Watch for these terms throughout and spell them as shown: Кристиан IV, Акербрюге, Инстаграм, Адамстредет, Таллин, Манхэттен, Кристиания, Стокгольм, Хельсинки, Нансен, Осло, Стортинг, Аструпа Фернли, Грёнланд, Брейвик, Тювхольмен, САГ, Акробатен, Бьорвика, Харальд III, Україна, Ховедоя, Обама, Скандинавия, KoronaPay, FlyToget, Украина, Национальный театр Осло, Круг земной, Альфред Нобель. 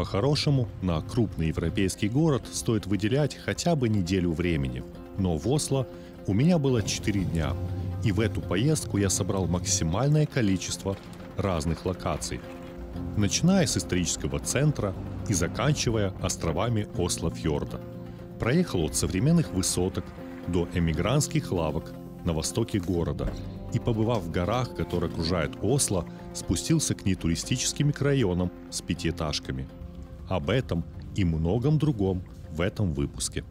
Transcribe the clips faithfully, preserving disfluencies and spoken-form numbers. По-хорошему, на крупный европейский город стоит выделять хотя бы неделю времени. Но в Осло у меня было четыре дня, и в эту поездку я собрал максимальное количество разных локаций, начиная с исторического центра и заканчивая островами Осло-фьорда. Проехал от современных высоток до эмигрантских лавок на востоке города и, побывав в горах, которые окружают Осло, спустился к нетуристическим районам с пятиэтажками. Об этом и многом другом в этом выпуске.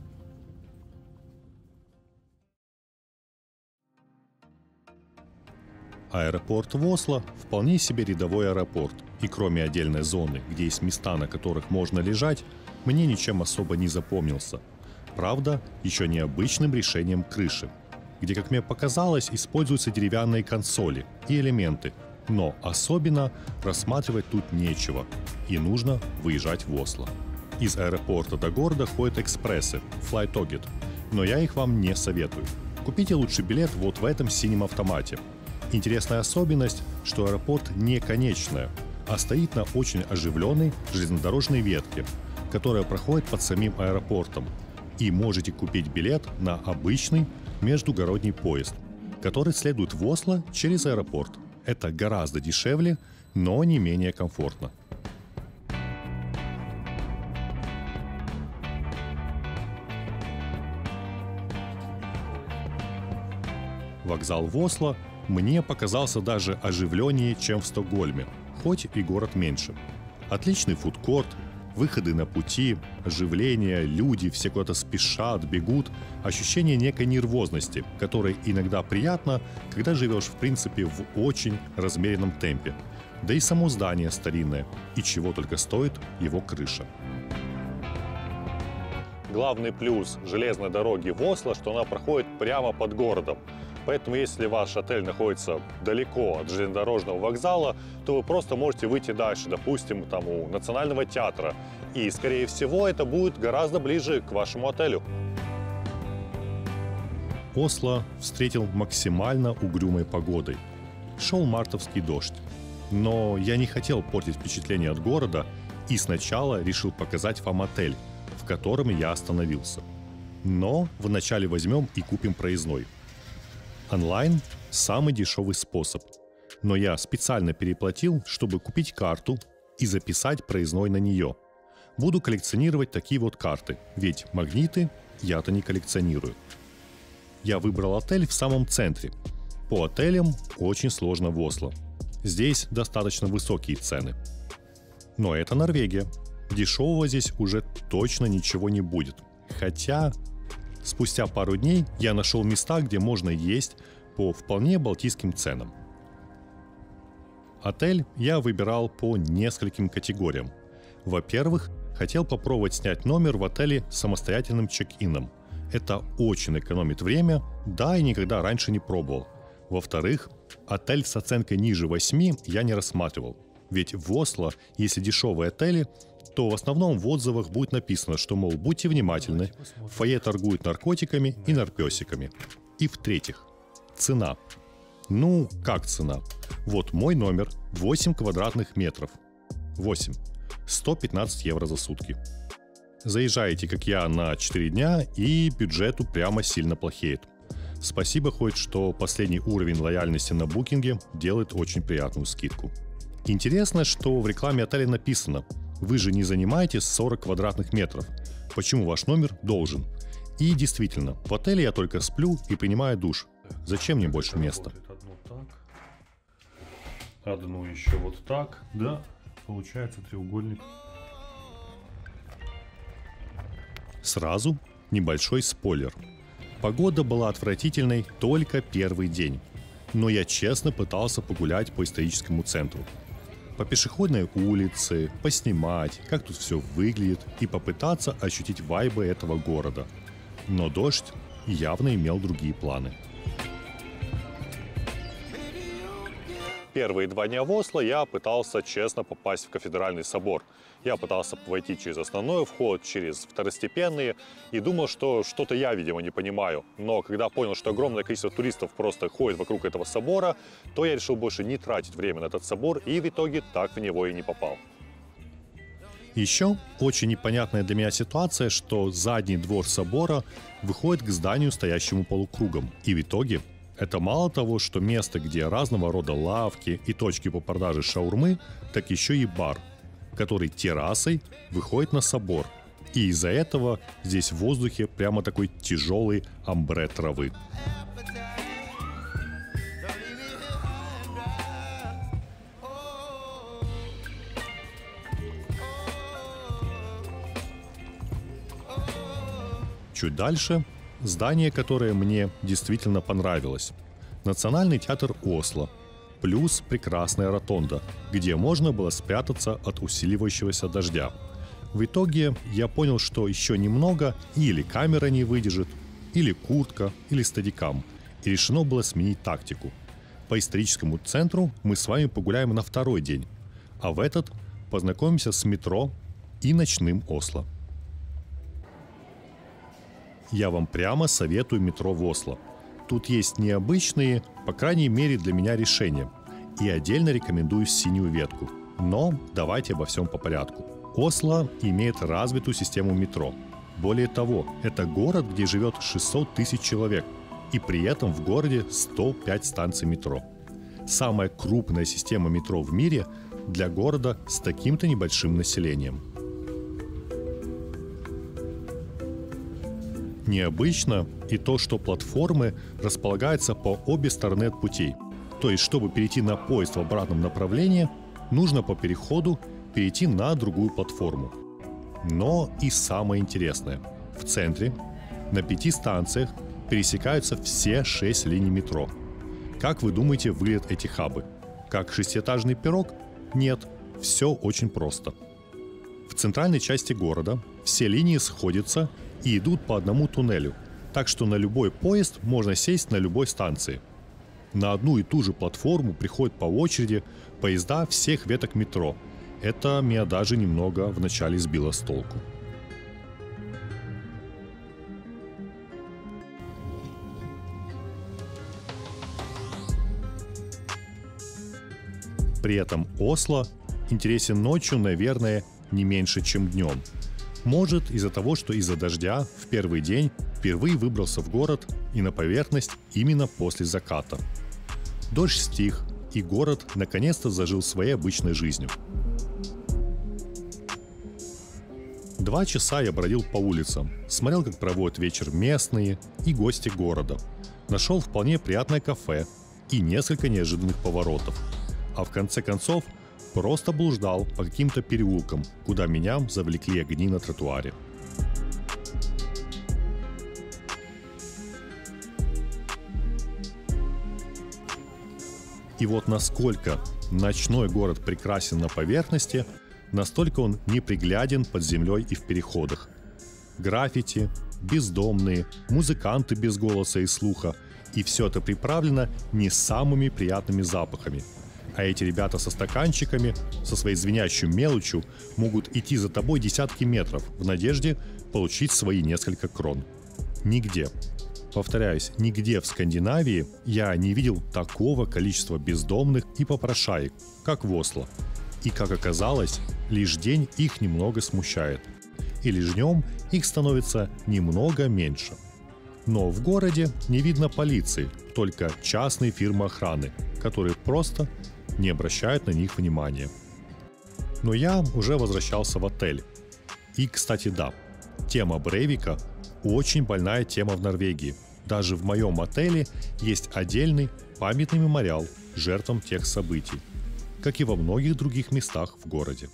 Аэропорт в Осло вполне себе рядовой аэропорт, и кроме отдельной зоны, где есть места, на которых можно лежать, мне ничем особо не запомнился. Правда, еще необычным решением крыши, где, как мне показалось, используются деревянные консоли и элементы, но особенно рассматривать тут нечего, и нужно выезжать в Осло. Из аэропорта до города ходят экспрессы, FlyToget, но я их вам не советую. Купите лучше билет вот в этом синем автомате. Интересная особенность, что аэропорт не конечная, а стоит на очень оживленной железнодорожной ветке, которая проходит под самим аэропортом, и можете купить билет на обычный междугородний поезд, который следует в Осло через аэропорт. Это гораздо дешевле, но не менее комфортно. Вокзал в Осло мне показался даже оживленнее, чем в Стокгольме, хоть и город меньше. Отличный фудкорт, выходы на пути, оживление, люди, все куда-то спешат, бегут, ощущение некой нервозности, которое иногда приятно, когда живешь в принципе в очень размеренном темпе. Да и само здание старинное, и чего только стоит его крыша. Главный плюс железной дороги в Осло, что она проходит прямо под городом. Поэтому, если ваш отель находится далеко от железнодорожного вокзала, то вы просто можете выйти дальше, допустим, там, у Национального театра. И, скорее всего, это будет гораздо ближе к вашему отелю. Осло встретил максимально угрюмой погодой. Шел мартовский дождь. Но я не хотел портить впечатление от города и сначала решил показать вам отель, в котором я остановился. Но вначале возьмем и купим проездной. Онлайн – самый дешевый способ, но я специально переплатил, чтобы купить карту и записать проездной на нее. Буду коллекционировать такие вот карты, ведь магниты я-то не коллекционирую. Я выбрал отель в самом центре. По отелям очень сложно в Осло. Здесь достаточно высокие цены. Но это Норвегия. Дешевого здесь уже точно ничего не будет, хотя... Спустя пару дней я нашел места, где можно есть по вполне балтийским ценам. Отель я выбирал по нескольким категориям. Во-первых, хотел попробовать снять номер в отеле с самостоятельным чек-ином. Это очень экономит время, да и никогда раньше не пробовал. Во-вторых, отель с оценкой ниже восьми я не рассматривал. Ведь в Осло, если дешевые отели, то в основном в отзывах будет написано, что, мол, будьте внимательны, в фойе торгуют наркотиками и нарпесиками. И в-третьих, цена. Ну, как цена? Вот мой номер восемь квадратных метров. восемь. сто пятнадцать евро за сутки. Заезжаете, как я, на четыре дня, и бюджету прямо сильно плохеет. Спасибо хоть, что последний уровень лояльности на букинге делает очень приятную скидку. Интересно, что в рекламе отеля написано: вы же не занимаете сорок квадратных метров. Почему ваш номер должен? И действительно, в отеле я только сплю и принимаю душ. Зачем мне больше места? Одну так, одну еще вот так, да? Получается треугольник. Сразу небольшой спойлер. Погода была отвратительной только первый день. Но я честно пытался погулять по историческому центру. По пешеходной улице, поснимать, как тут все выглядит, и попытаться ощутить вайбы этого города. Но дождь явно имел другие планы. Первые два дня в Осло я пытался честно попасть в кафедральный собор. Я пытался войти через основной вход, через второстепенные, и думал, что что-то я, видимо, не понимаю. Но когда понял, что огромное количество туристов просто ходит вокруг этого собора, то я решил больше не тратить время на этот собор, и в итоге так в него и не попал. Еще очень непонятная для меня ситуация, что задний двор собора выходит к зданию, стоящему полукругом. И в итоге это мало того, что место, где разного рода лавки и точки по продаже шаурмы, так еще и бар, который террасой выходит на собор. И из-за этого здесь в воздухе прямо такой тяжелый амбре травы. Чуть дальше здание, которое мне действительно понравилось. Национальный театр Осло. Плюс прекрасная ротонда, где можно было спрятаться от усиливающегося дождя. В итоге я понял, что еще немного, или камера не выдержит, или куртка, или стадикам. И решено было сменить тактику. По историческому центру мы с вами погуляем на второй день, а в этот познакомимся с метро и ночным Осло. Я вам прямо советую метро в Осло. Тут есть необычные, по крайней мере для меня, решения. И отдельно рекомендую синюю ветку. Но давайте обо всем по порядку. Осло имеет развитую систему метро. Более того, это город, где живет шестьсот тысяч человек. И при этом в городе сто пять станций метро. Самая крупная система метро в мире для города с таким-то небольшим населением. Необычно и то, что платформы располагаются по обе стороны от путей. То есть, чтобы перейти на поезд в обратном направлении, нужно по переходу перейти на другую платформу. Но и самое интересное. В центре на пяти станциях пересекаются все шесть линий метро. Как вы думаете, выглядят эти хабы? Как шестиэтажный пирог? Нет, все очень просто. В центральной части города все линии сходятся и идут по одному туннелю, так что на любой поезд можно сесть на любой станции. На одну и ту же платформу приходят по очереди поезда всех веток метро. Это меня даже немного вначале сбило с толку. При этом Осло интересен ночью, наверное, не меньше, чем днем. Может, из-за того, что из-за дождя в первый день впервые выбрался в город и на поверхность именно после заката. Дождь стих, и город наконец-то зажил своей обычной жизнью. Два часа я бродил по улицам, смотрел, как проводят вечер местные и гости города. Нашел вполне приятное кафе и несколько неожиданных поворотов. А в конце концов, просто блуждал по каким-то переулкам, куда меня завлекли огни на тротуаре. И вот насколько ночной город прекрасен на поверхности, настолько он непригляден под землей и в переходах. Граффити, бездомные, музыканты без голоса и слуха, и все это приправлено не самыми приятными запахами. А эти ребята со стаканчиками, со своей звенящей мелочью, могут идти за тобой десятки метров в надежде получить свои несколько крон. Нигде, повторяюсь, нигде в Скандинавии я не видел такого количества бездомных и попрошаек, как в Осло. И, как оказалось, лишь день их немного смущает. И лишь днем их становится немного меньше. Но в городе не видно полиции, только частные фирмы охраны, которые просто не обращают на них внимания. Но я уже возвращался в отель. И, кстати, да, тема Брейвика очень больная тема в Норвегии. Даже в моем отеле есть отдельный памятный мемориал жертвам тех событий, как и во многих других местах в городе.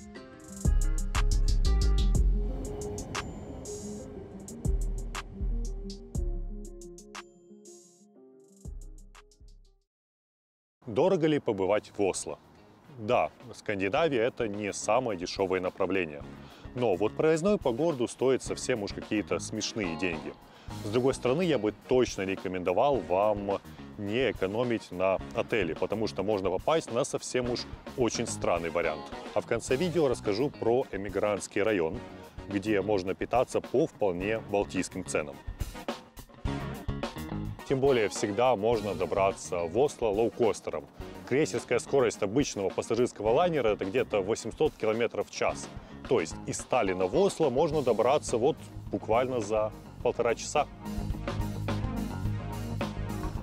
Дорого ли побывать в Осло? Да, Скандинавия – это не самое дешевое направление. Но вот проездной по городу стоит совсем уж какие-то смешные деньги. С другой стороны, я бы точно рекомендовал вам не экономить на отеле, потому что можно попасть на совсем уж очень странный вариант. А в конце видео расскажу про эмигрантский район, где можно питаться по вполне балтийским ценам. Тем более, всегда можно добраться в Осло лоукостером. крейсерская скорость обычного пассажирского лайнера — это где-то восемьсот километров в час. То есть из Сталина в Осло можно добраться вот буквально за полтора часа.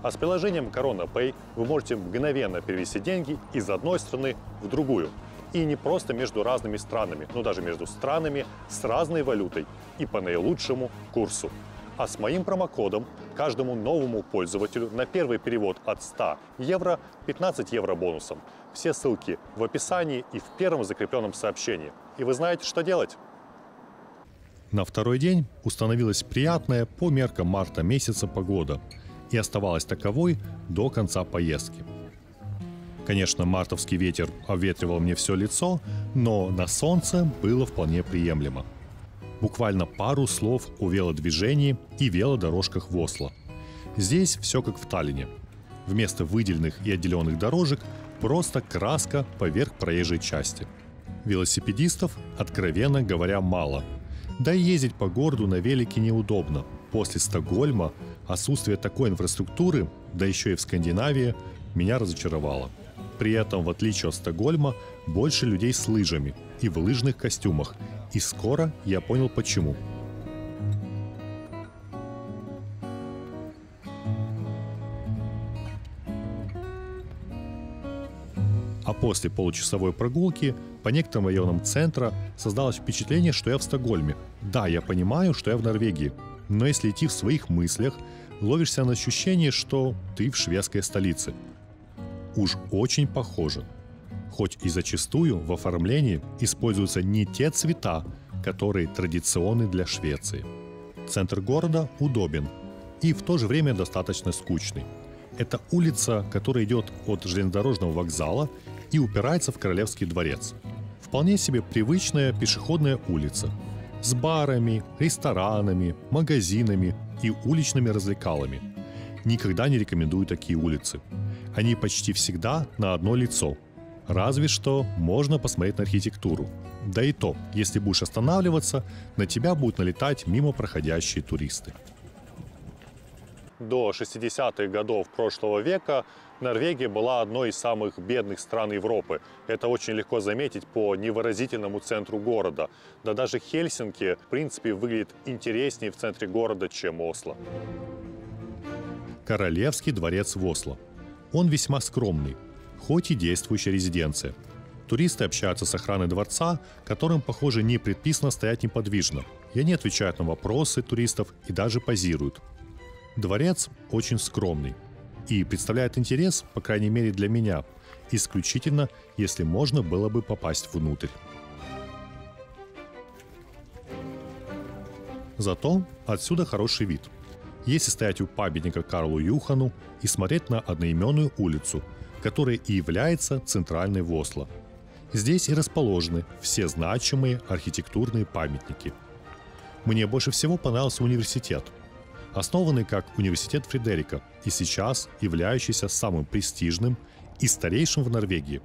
А с приложением Corona Pay вы можете мгновенно перевести деньги из одной страны в другую. И не просто между разными странами, но даже между странами с разной валютой и по наилучшему курсу. А с моим промокодом каждому новому пользователю на первый перевод от ста евро пятнадцать евро бонусом. Все ссылки в описании и в первом закрепленном сообщении. И вы знаете, что делать. На второй день установилась приятная по меркам марта месяца погода. И оставалась таковой до конца поездки. Конечно, мартовский ветер обветривал мне все лицо, но на солнце было вполне приемлемо. Буквально пару слов о велодвижении и велодорожках в Осло. Здесь все как в Таллине. Вместо выделенных и отделенных дорожек просто краска поверх проезжей части. Велосипедистов, откровенно говоря, мало. Да и ездить по городу на велике неудобно. После Стокгольма отсутствие такой инфраструктуры, да еще и в Скандинавии, меня разочаровало. При этом, в отличие от Стокгольма, больше людей с лыжами и в лыжных костюмах. И скоро я понял, почему. А после получасовой прогулки по некоторым районам центра создалось впечатление, что я в Стокгольме. Да, я понимаю, что я в Норвегии. Но если идти в своих мыслях, ловишься на ощущение, что ты в шведской столице. Уж очень похоже. Хоть и зачастую в оформлении используются не те цвета, которые традиционны для Швеции. Центр города удобен и в то же время достаточно скучный. Это улица, которая идет от железнодорожного вокзала и упирается в Королевский дворец. Вполне себе привычная пешеходная улица. С барами, ресторанами, магазинами и уличными развлекалами. Никогда не рекомендую такие улицы. Они почти всегда на одно лицо. Разве что можно посмотреть на архитектуру. Да и то, если будешь останавливаться, на тебя будут налетать мимо проходящие туристы. До шестидесятых годов прошлого века Норвегия была одной из самых бедных стран Европы. Это очень легко заметить по невыразительному центру города. Да даже Хельсинки, в принципе, выглядит интереснее в центре города, чем Осло. Королевский дворец в Осло. Он весьма скромный, хоть и действующая резиденция. Туристы общаются с охраной дворца, которым, похоже, не предписано стоять неподвижно. И они отвечают на вопросы туристов и даже позируют. Дворец очень скромный и представляет интерес, по крайней мере для меня, исключительно, если можно было бы попасть внутрь. Зато отсюда хороший вид. Если стоять у памятника Карлу Юхану и смотреть на одноименную улицу, которая и является центральной в Осло. Здесь и расположены все значимые архитектурные памятники. Мне больше всего понравился университет, основанный как университет Фредерика и сейчас являющийся самым престижным и старейшим в Норвегии.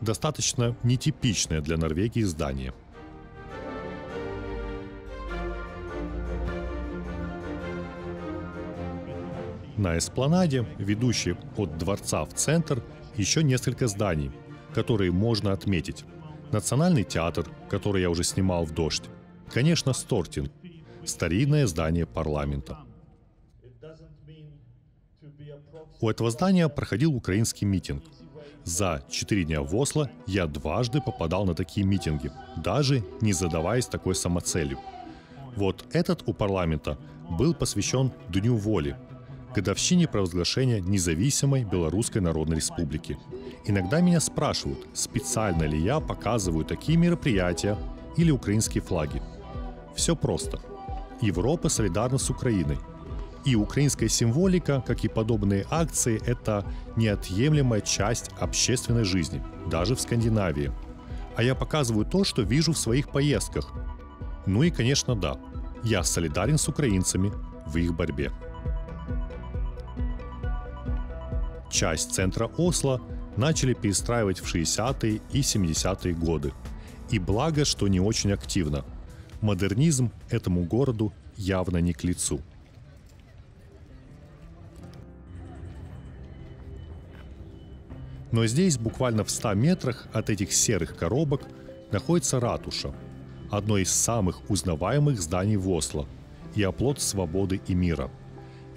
Достаточно нетипичное для Норвегии здание. На эспланаде, ведущей от дворца в центр, еще несколько зданий, которые можно отметить. Национальный театр, который я уже снимал в дождь. Конечно, Стортинг, старинное здание парламента. У этого здания проходил украинский митинг. За четыре дня в Осло я дважды попадал на такие митинги, даже не задаваясь такой самоцелью. Вот этот у парламента был посвящен Дню воли, годовщине провозглашения независимой Белорусской Народной Республики. Иногда меня спрашивают, специально ли я показываю такие мероприятия или украинские флаги. Все просто. Европа солидарна с Украиной. И украинская символика, как и подобные акции, это неотъемлемая часть общественной жизни, даже в Скандинавии. А я показываю то, что вижу в своих поездках. Ну и, конечно, да, я солидарен с украинцами в их борьбе. Часть центра Осло начали перестраивать в шестидесятые и семидесятые годы. И благо, что не очень активно. Модернизм этому городу явно не к лицу. Но здесь, буквально в ста метрах от этих серых коробок, находится ратуша, одно из самых узнаваемых зданий в Осло и оплот свободы и мира.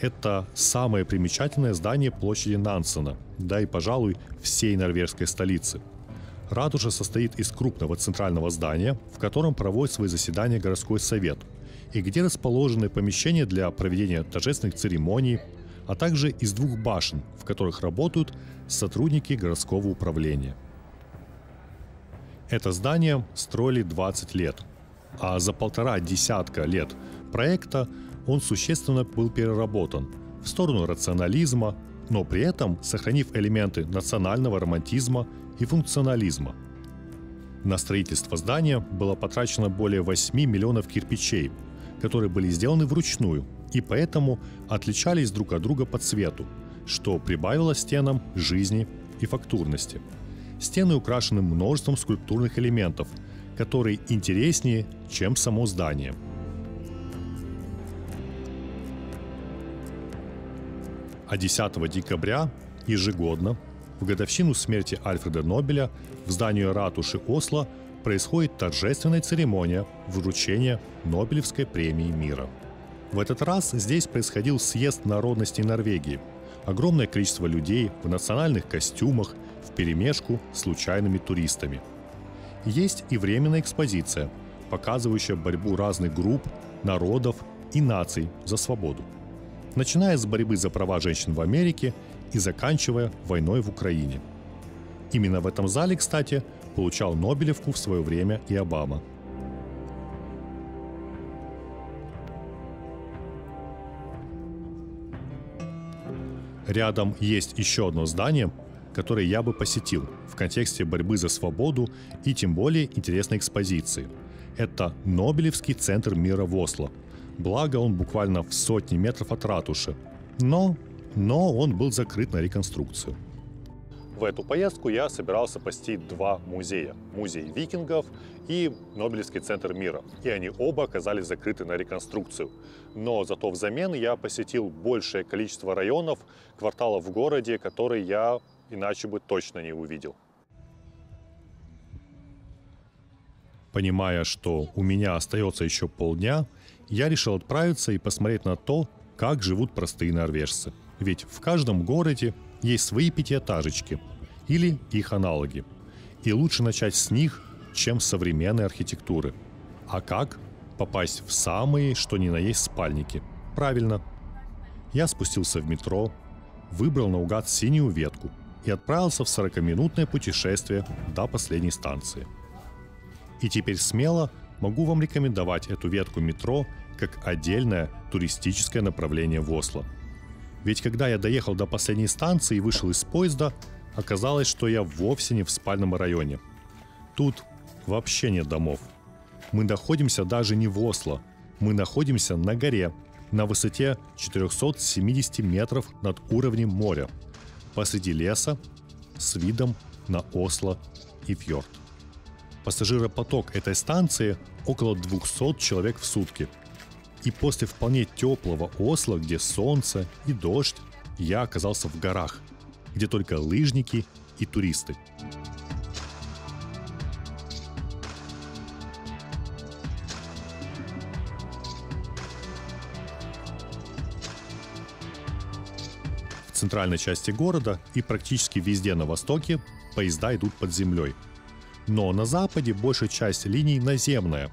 Это самое примечательное здание площади Нансена, да и, пожалуй, всей норвежской столицы. Ратуша состоит из крупного центрального здания, в котором проводит свои заседания городской совет, и где расположены помещения для проведения торжественных церемоний, а также из двух башен, в которых работают сотрудники городского управления. Это здание строили двадцать лет, а за полтора десятка лет проекта он существенно был переработан в сторону рационализма, но при этом сохранив элементы национального романтизма и функционализма. На строительство здания было потрачено более восьми миллионов кирпичей, которые были сделаны вручную и поэтому отличались друг от друга по цвету, что прибавило стенам жизни и фактурности. Стены украшены множеством скульптурных элементов, которые интереснее, чем само здание. А десятого декабря ежегодно, в годовщину смерти Альфреда Нобеля, в здании ратуши Осло происходит торжественная церемония вручения Нобелевской премии мира. В этот раз здесь происходил съезд народностей Норвегии. Огромное количество людей в национальных костюмах вперемешку с случайными туристами. Есть и временная экспозиция, показывающая борьбу разных групп, народов и наций за свободу, начиная с борьбы за права женщин в Америке и заканчивая войной в Украине. Именно в этом зале, кстати, получал Нобелевку в свое время и Обама. Рядом есть еще одно здание, которое я бы посетил в контексте борьбы за свободу и тем более интересной экспозиции. Это Нобелевский центр мира в Осло. Благо, он буквально в сотни метров от ратуши, но, но он был закрыт на реконструкцию. В эту поездку я собирался посетить два музея. Музей викингов и Нобелевский центр мира. И они оба оказались закрыты на реконструкцию. Но зато взамен я посетил большее количество районов, кварталов в городе, которые я иначе бы точно не увидел. Понимая, что у меня остается еще полдня, я решил отправиться и посмотреть на то, как живут простые норвежцы. Ведь в каждом городе есть свои пятиэтажечки или их аналоги. И лучше начать с них, чем с современной архитектуры. А как попасть в самые, что ни на есть, спальники? Правильно. Я спустился в метро, выбрал наугад синюю ветку и отправился в сорокаминутное путешествие до последней станции. И теперь смело могу вам рекомендовать эту ветку метро как отдельное туристическое направление в Осло. Ведь когда я доехал до последней станции и вышел из поезда, оказалось, что я вовсе не в спальном районе. Тут вообще нет домов. Мы находимся даже не в Осло. Мы находимся на горе, на высоте четырёхсот семидесяти метров над уровнем моря, посреди леса, с видом на Осло и фьорд. Пассажиропоток этой станции около двухсот человек в сутки. И после вполне теплого Осло, где солнце и дождь, я оказался в горах, где только лыжники и туристы. В центральной части города и практически везде на востоке поезда идут под землей. Но на западе большая часть линий наземная.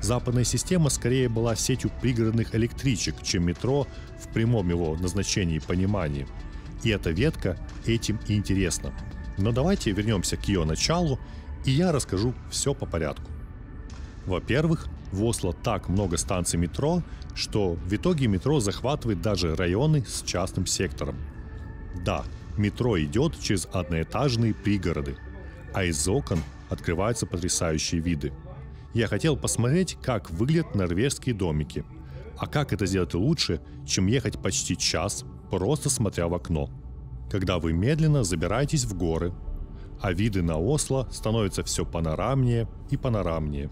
Западная система скорее была сетью пригородных электричек, чем метро в прямом его назначении и понимании. И эта ветка этим и интересна. Но давайте вернемся к ее началу, и я расскажу все по порядку. Во-первых, в Осло так много станций метро, что в итоге метро захватывает даже районы с частным сектором. Да, метро идет через одноэтажные пригороды, а из окон открываются потрясающие виды. Я хотел посмотреть, как выглядят норвежские домики. А как это сделать лучше, чем ехать почти час, просто смотря в окно? Когда вы медленно забираетесь в горы, а виды на Осло становятся все панорамнее и панорамнее.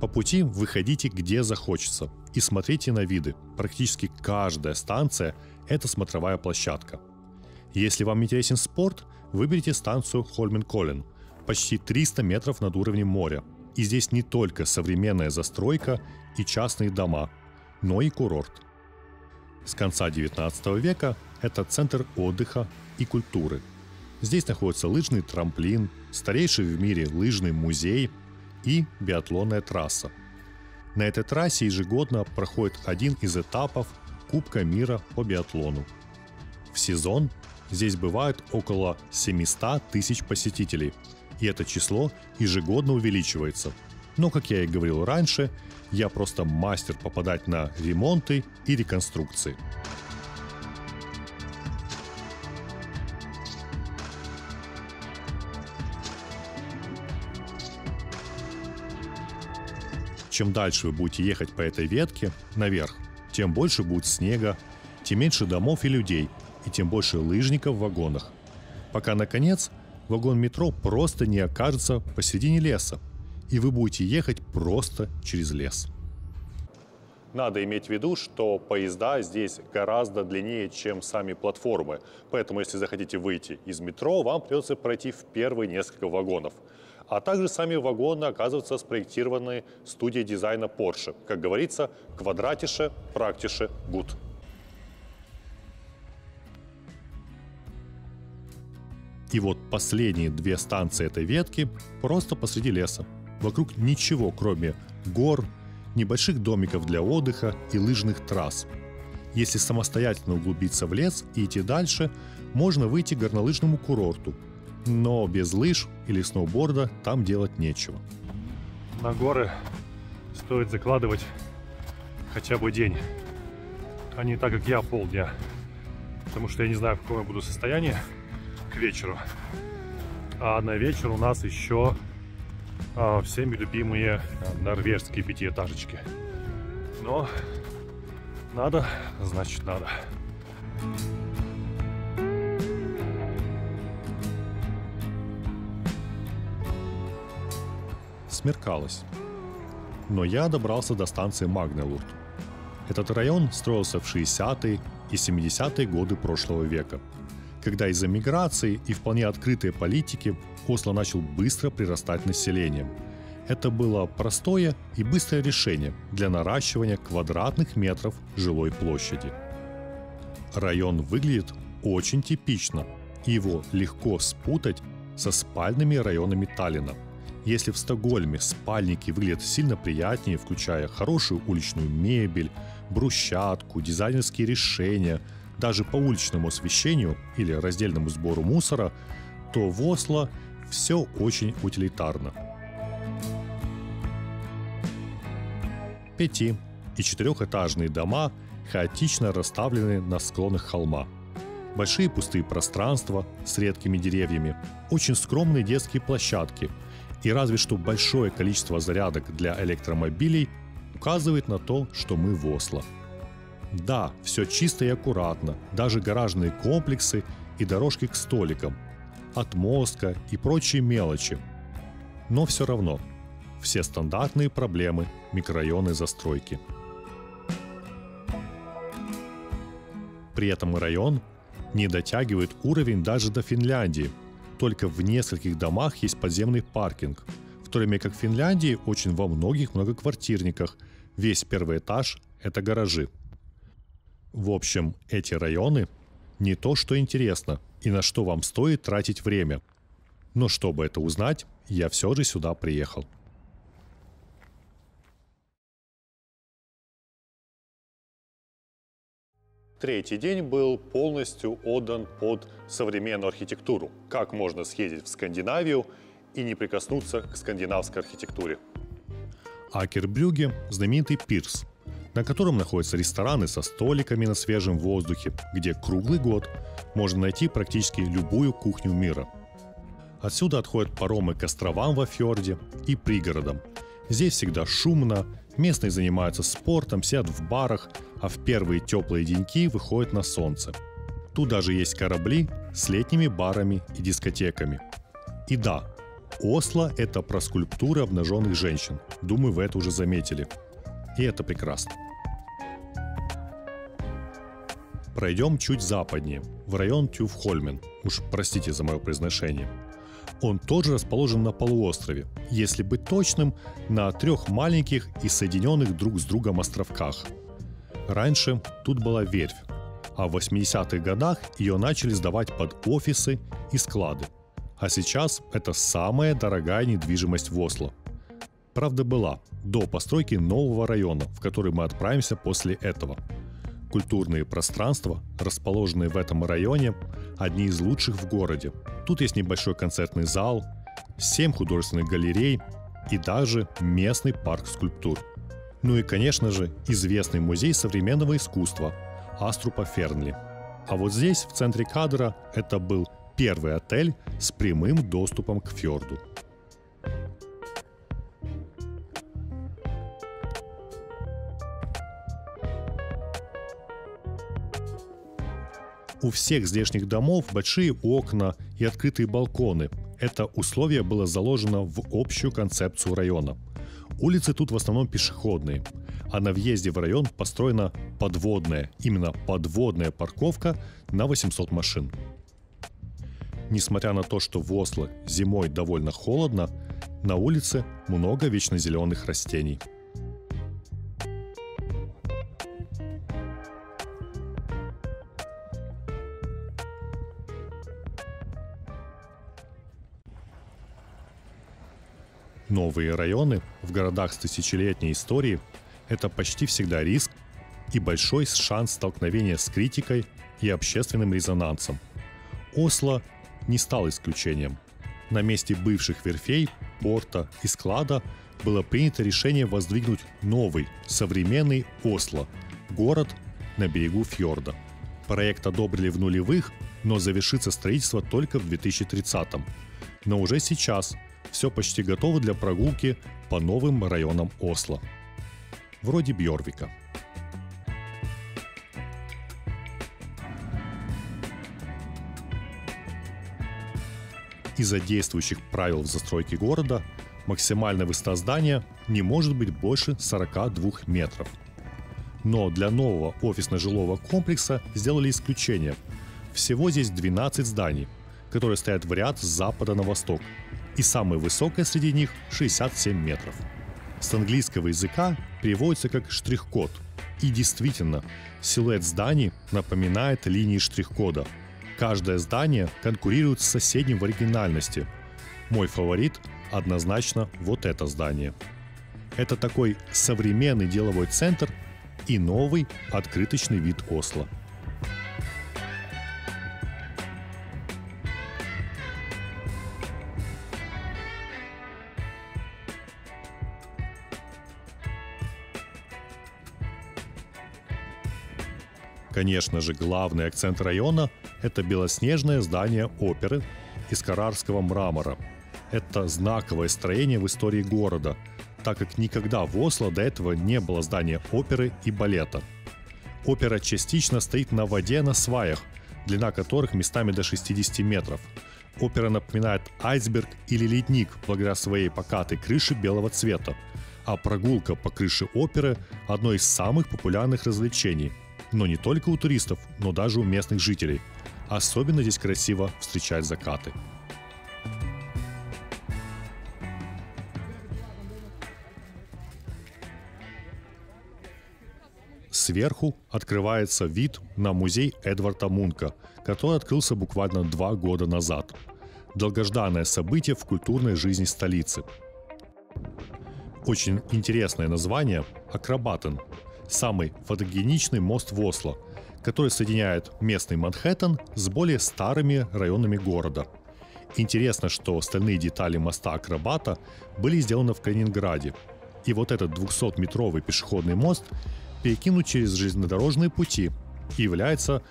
По пути выходите где захочется и смотрите на виды. Практически каждая станция – это смотровая площадка. Если вам интересен спорт, выберите станцию Холменколлен, почти триста метров над уровнем моря. И здесь не только современная застройка и частные дома, но и курорт. С конца девятнадцатого века это центр отдыха и культуры. Здесь находится лыжный трамплин, старейший в мире лыжный музей и биатлонная трасса. На этой трассе ежегодно проходит один из этапов Кубка мира по биатлону. В сезон здесь бывает около семисот тысяч посетителей, и это число ежегодно увеличивается. Но, как я и говорил раньше, я просто мастер попадать на ремонты и реконструкции. Чем дальше вы будете ехать по этой ветке наверх, тем больше будет снега, тем меньше домов и людей, и тем больше лыжников в вагонах. Пока, наконец, вагон метро просто не окажется посередине леса, и вы будете ехать просто через лес. Надо иметь в виду, что поезда здесь гораздо длиннее, чем сами платформы, поэтому если захотите выйти из метро, вам придется пройти в первые несколько вагонов. А также сами вагоны оказываются спроектированы студией дизайна Porsche. Как говорится, квадратише, практише, гуд. И вот последние две станции этой ветки просто посреди леса. Вокруг ничего, кроме гор, небольших домиков для отдыха и лыжных трасс. Если самостоятельно углубиться в лес и идти дальше, можно выйти к горнолыжному курорту. Но без лыж или сноуборда там делать нечего. На горы стоит закладывать хотя бы день, а не так, как я, полдня. Потому что я не знаю, в каком я буду состоянии к вечеру. А на вечер у нас еще а, всеми любимые а, норвежские пятиэтажечки. Но надо, значит надо. Смеркалось. Но я добрался до станции Магнелурд. Этот район строился в шестидесятые и семидесятые годы прошлого века, когда из-за миграции и вполне открытой политики Осло начал быстро прирастать населением. Это было простое и быстрое решение для наращивания квадратных метров жилой площади. Район выглядит очень типично, и его легко спутать со спальными районами Таллина. Если в Стокгольме спальники выглядят сильно приятнее, включая хорошую уличную мебель, брусчатку, дизайнерские решения, даже по уличному освещению или раздельному сбору мусора, то в Осло все очень утилитарно. Пяти- и четырехэтажные дома хаотично расставлены на склонах холма. Большие пустые пространства с редкими деревьями, очень скромные детские площадки, и разве что большое количество зарядок для электромобилей указывает на то, что мы в Осло. Да, все чисто и аккуратно, даже гаражные комплексы и дорожки к столикам, отмостка и прочие мелочи. Но все равно, все стандартные проблемы микрорайонной застройки. При этом район не дотягивает уровень даже до Финляндии. Только в нескольких домах есть подземный паркинг, в то время как в Финляндии очень во многих многоквартирниках весь первый этаж – это гаражи. В общем, эти районы не то, что интересно и на что вам стоит тратить время. Но чтобы это узнать, я все же сюда приехал. Третий день был полностью отдан под современную архитектуру. Как можно съездить в Скандинавию и не прикоснуться к скандинавской архитектуре? Акербрюге – знаменитый пирс, на котором находятся рестораны со столиками на свежем воздухе, где круглый год можно найти практически любую кухню мира. Отсюда отходят паромы к островам во фьорде и пригородам. Здесь всегда шумно, местные занимаются спортом, сидят в барах, а в первые теплые деньки выходят на солнце. Тут даже есть корабли с летними барами и дискотеками. И да, Осло – это про скульптуры обнаженных женщин. Думаю, вы это уже заметили. И это прекрасно. Пройдем чуть западнее. в район Тювхольмен, уж простите за мое произношение. Он тоже расположен на полуострове, если быть точным, на трех маленьких и соединенных друг с другом островках. Раньше тут была верфь, а в восьмидесятых годах ее начали сдавать под офисы и склады. А сейчас это самая дорогая недвижимость в Осло. Правда, была до постройки нового района, в который мы отправимся после этого. Культурные пространства, расположенные в этом районе, одни из лучших в городе. Тут есть небольшой концертный зал, семь художественных галерей и даже местный парк скульптур. Ну и, конечно же, известный музей современного искусства Аструпа Фернли. А вот здесь, в центре кадра, это был первый отель с прямым доступом к фьорду. У всех здешних домов большие окна и открытые балконы. Это условие было заложено в общую концепцию района. Улицы тут в основном пешеходные, а на въезде в район построена подводная, именно подводная парковка на восемьсот машин. Несмотря на то, что в Осло зимой довольно холодно, на улице много вечно зеленых растений. Новые районы в городах с тысячелетней историей – это почти всегда риск и большой шанс столкновения с критикой и общественным резонансом. Осло не стал исключением. На месте бывших верфей, порта и склада было принято решение воздвигнуть новый, современный Осло – город на берегу фьорда. Проект одобрили в нулевых, но завершится строительство только в две тысячи тридцатом. Но уже сейчас все почти готово для прогулки по новым районам Осло. Вроде Бьорвика. Из-за действующих правил в застройке города максимальная высота здания не может быть больше сорока двух метров. Но для нового офисно-жилого комплекса сделали исключение. Всего здесь двенадцать зданий, которые стоят в ряд с запада на восток, и самая высокая среди них шестьдесят семь метров. С английского языка переводится как штрих-код. И действительно, силуэт зданий напоминает линии штрих-кода. Каждое здание конкурирует с соседним в оригинальности. Мой фаворит однозначно вот это здание. Это такой современный деловой центр и новый открыточный вид Осло. Конечно же, главный акцент района – это белоснежное здание оперы из карарского мрамора. Это знаковое строение в истории города, так как никогда в Осло до этого не было здания оперы и балета. Опера частично стоит на воде на сваях, длина которых местами до шестидесяти метров. Опера напоминает айсберг или ледник благодаря своей покатой крыше белого цвета, а прогулка по крыше оперы – одно из самых популярных развлечений. Но не только у туристов, но даже у местных жителей. Особенно здесь красиво встречать закаты. Сверху открывается вид на музей Эдварда Мунка, который открылся буквально два года назад. Долгожданное событие в культурной жизни столицы. Очень интересное название – Акробатен. Самый фотогеничный мост в Осло, который соединяет местный Манхэттен с более старыми районами города. Интересно, что остальные детали моста Акробата были сделаны в Калининграде. И вот этот двухсотметровый пешеходный мост перекинут через железнодорожные пути и является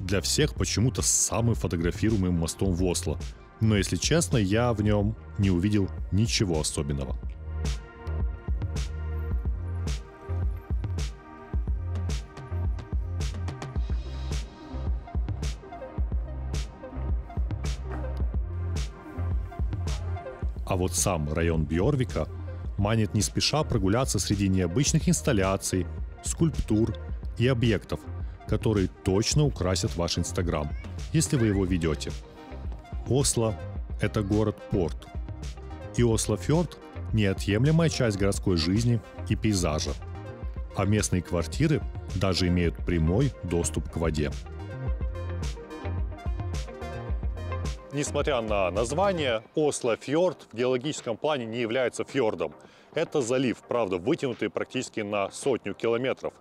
для всех почему-то самым фотографируемым мостом в Осло. Но если честно, я в нем не увидел ничего особенного. А вот сам район Бьорвика манит не спеша прогуляться среди необычных инсталляций, скульптур и объектов, которые точно украсят ваш Инстаграм, если вы его ведете. Осло – это город-порт, и Осло-фьорд – неотъемлемая часть городской жизни и пейзажа, а местные квартиры даже имеют прямой доступ к воде. Несмотря на название, Осло-фьорд в геологическом плане не является фьордом. Это залив, правда, вытянутый практически на сотню километров.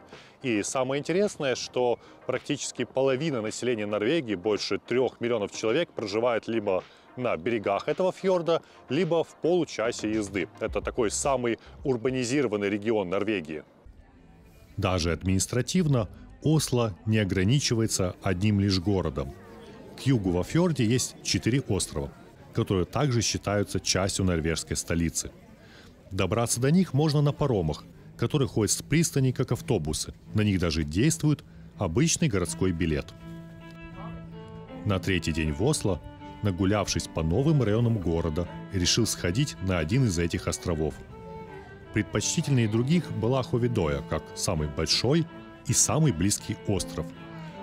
И самое интересное, что практически половина населения Норвегии, больше трех миллионов человек, проживает либо на берегах этого фьорда, либо в получасе езды. Это такой самый урбанизированный регион Норвегии. Даже административно Осло не ограничивается одним лишь городом. К югу во фьорде есть четыре острова, которые также считаются частью норвежской столицы. Добраться до них можно на паромах, которые ходят с пристани как автобусы. На них даже действует обычный городской билет. На третий день в Осло, нагулявшись по новым районам города, решил сходить на один из этих островов. Предпочтительнее других была Ховедоя, как самый большой и самый близкий остров.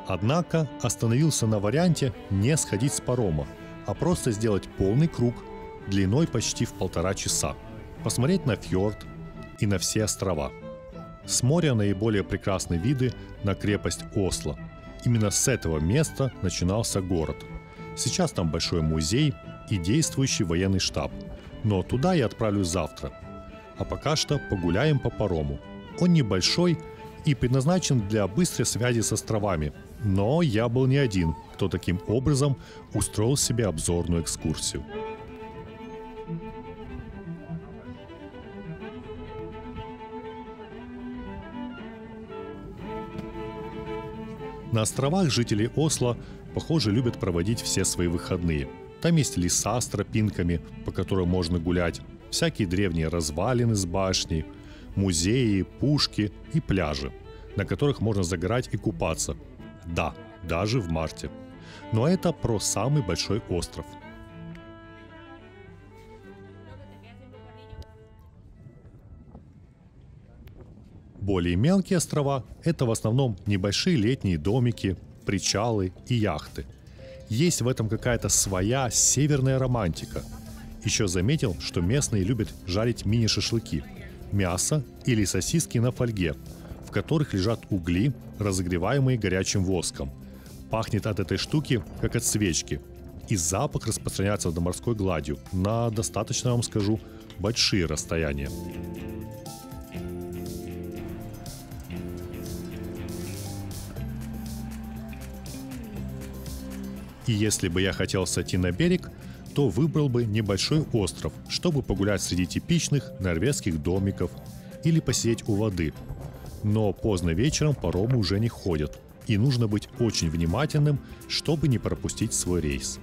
Однако остановился на варианте не сходить с парома, а просто сделать полный круг длиной почти в полтора часа, посмотреть на фьорд и на все острова. С моря наиболее прекрасны виды на крепость Осло. Именно с этого места начинался город. Сейчас там большой музей и действующий военный штаб, но туда я отправлюсь завтра. А пока что погуляем по парому. Он небольшой и предназначен для быстрой связи с островами. Но я был не один, кто таким образом устроил себе обзорную экскурсию. На островах жители Осло, похоже, любят проводить все свои выходные. Там есть леса с тропинками, по которым можно гулять, всякие древние развалины с башней, музеи, пушки и пляжи, на которых можно загорать и купаться. Да, даже в марте. Но это про самый большой остров. Более мелкие острова – это в основном небольшие летние домики, причалы и яхты. Есть в этом какая-то своя северная романтика. Еще заметил, что местные любят жарить мини-шашлыки, мясо или сосиски на фольге, в которых лежат угли, разогреваемые горячим воском. Пахнет от этой штуки, как от свечки. И запах распространяется над морской гладью на достаточно, вам скажу, большие расстояния. И если бы я хотел сойти на берег, то выбрал бы небольшой остров, чтобы погулять среди типичных норвежских домиков или посидеть у воды. Но поздно вечером паромы уже не ходят, и нужно быть очень внимательным, чтобы не пропустить свой рейс.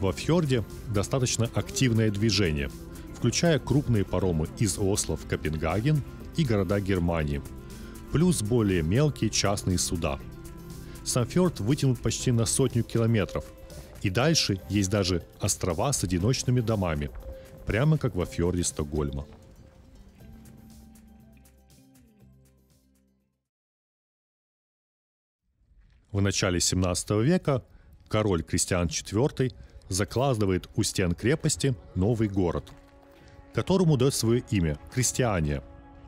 Во фьорде достаточно активное движение, включая крупные паромы из Осло в Копенгаген и города Германии, плюс более мелкие частные суда. Сам фьорд вытянут почти на сотню километров, и дальше есть даже острова с одиночными домами, прямо как во фьорде Стокгольма. В начале семнадцатого века король Кристиан четвёртый закладывает у стен крепости новый город, которому дает свое имя – Кристиания.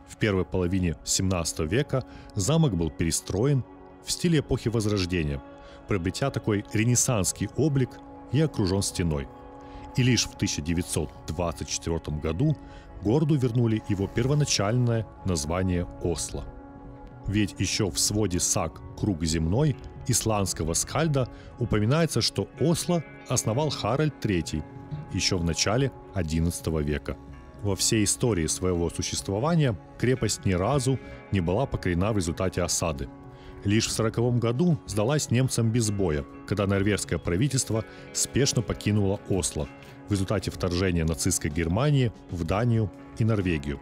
В первой половине семнадцатого века замок был перестроен в стиле эпохи Возрождения, приобретя такой ренессанский облик и окружен стеной. И лишь в тысяча девятьсот двадцать четвёртом году городу вернули его первоначальное название Осло. Ведь еще в своде САГ «Круг земной» исландского скальда упоминается, что Осло основал Харальд третий еще в начале одиннадцатого века. Во всей истории своего существования крепость ни разу не была покорена в результате осады. Лишь в сороковом году сдалась немцам без боя, когда норвежское правительство спешно покинуло Осло в результате вторжения нацистской Германии в Данию и Норвегию.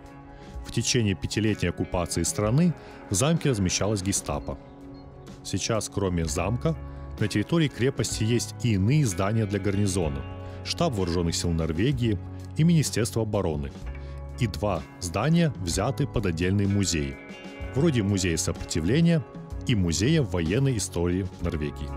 В течение пятилетней оккупации страны в замке размещалась гестапо. Сейчас, кроме замка, на территории крепости есть и иные здания для гарнизона, штаб вооруженных сил Норвегии и Министерство обороны. И два здания взяты под отдельные музеи, вроде музея сопротивления и Музея военной истории Норвегии.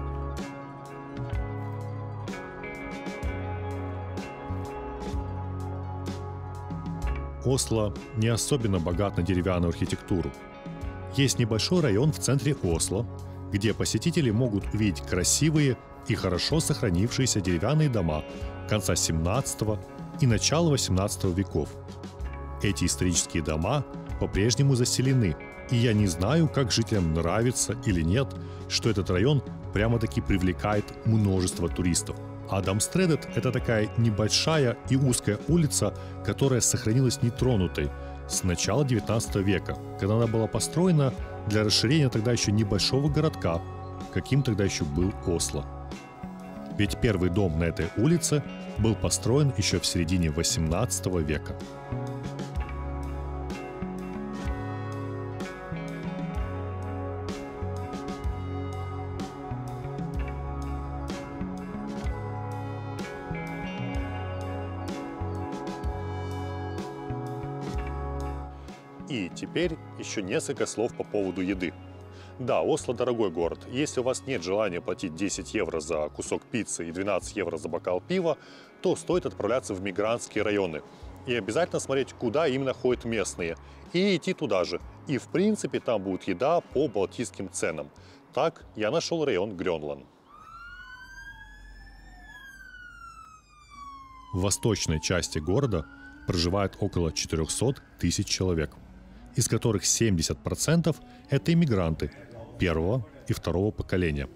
Осло не особенно богат на деревянную архитектуру. Есть небольшой район в центре Осло, где посетители могут увидеть красивые и хорошо сохранившиеся деревянные дома конца семнадцатого и начала восемнадцатого веков. Эти исторические дома по-прежнему заселены, и я не знаю, как жителям нравится или нет, что этот район прямо-таки привлекает множество туристов. Адамстредет – это такая небольшая и узкая улица, которая сохранилась нетронутой с начала девятнадцатого века, когда она была построена для расширения тогда еще небольшого городка, каким тогда еще был Осло. Ведь первый дом на этой улице был построен еще в середине восемнадцатого века. И теперь еще несколько слов по поводу еды. Да, Осло дорогой город. Если у вас нет желания платить десять евро за кусок пиццы и двенадцать евро за бокал пива, то стоит отправляться в мигрантские районы. И обязательно смотреть, куда именно ходят местные, и идти туда же. И в принципе там будет еда по балтийским ценам. Так я нашел район Грёнланд. В восточной части города проживает около четырёхсот тысяч человек, из которых семьдесят процентов это иммигранты первого и второго поколения.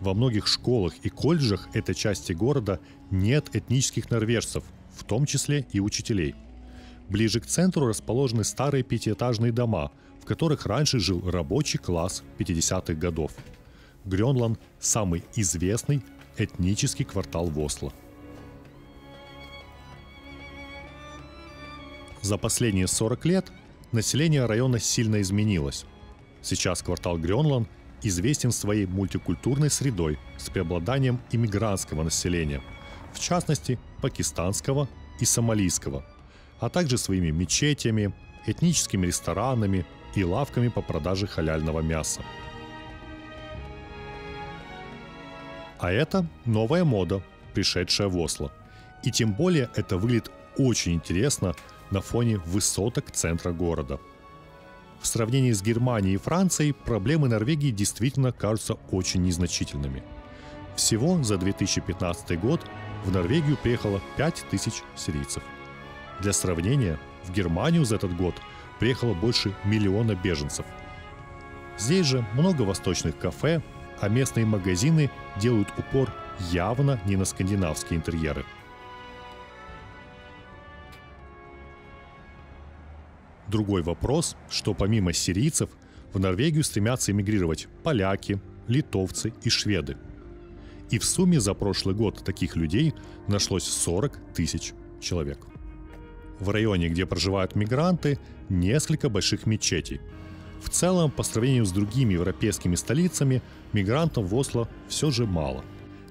Во многих школах и колледжах этой части города нет этнических норвежцев, в том числе и учителей. Ближе к центру расположены старые пятиэтажные дома, в которых раньше жил рабочий класс пятидесятых годов. Грёнланд – самый известный этнический квартал в Осло. За последние сорок лет население района сильно изменилось. Сейчас квартал Грёнланд известен своей мультикультурной средой с преобладанием иммигрантского населения, в частности пакистанского и сомалийского, а также своими мечетями, этническими ресторанами и лавками по продаже халяльного мяса. А это новая мода, пришедшая в Осло. И тем более это выглядит очень интересно на фоне высоток центра города. В сравнении с Германией и Францией проблемы Норвегии действительно кажутся очень незначительными. Всего за две тысячи пятнадцатый год в Норвегию приехало пять тысяч сирийцев. Для сравнения, в Германию за этот год приехало больше миллиона беженцев. Здесь же много восточных кафе, а местные магазины делают упор явно не на скандинавские интерьеры. Другой вопрос, что помимо сирийцев в Норвегию стремятся эмигрировать поляки, литовцы и шведы. И в сумме за прошлый год таких людей нашлось сорок тысяч человек. В районе, где проживают мигранты, несколько больших мечетей. В целом, по сравнению с другими европейскими столицами, мигрантов в Осло все же мало.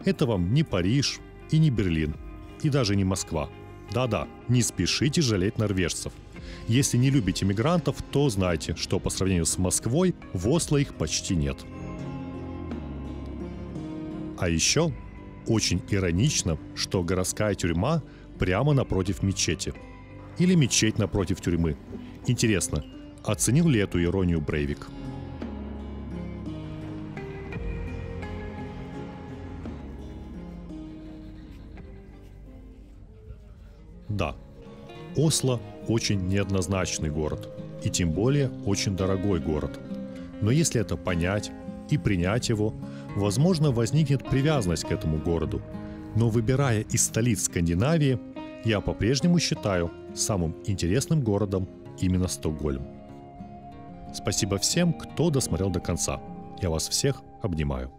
Это вам не Париж и не Берлин, и даже не Москва. Да-да, не спешите жалеть норвежцев. Если не любите мигрантов, то знайте, что по сравнению с Москвой в Осло их почти нет. А еще очень иронично, что городская тюрьма прямо напротив мечети. Или мечеть напротив тюрьмы. Интересно, оценил ли эту иронию Брейвик? Да, Осло очень неоднозначный город, и тем более очень дорогой город. Но если это понять и принять его, возможно, возникнет привязанность к этому городу. Но выбирая из столиц Скандинавии, я по-прежнему считаю самым интересным городом именно Стокгольм. Спасибо всем, кто досмотрел до конца. Я вас всех обнимаю.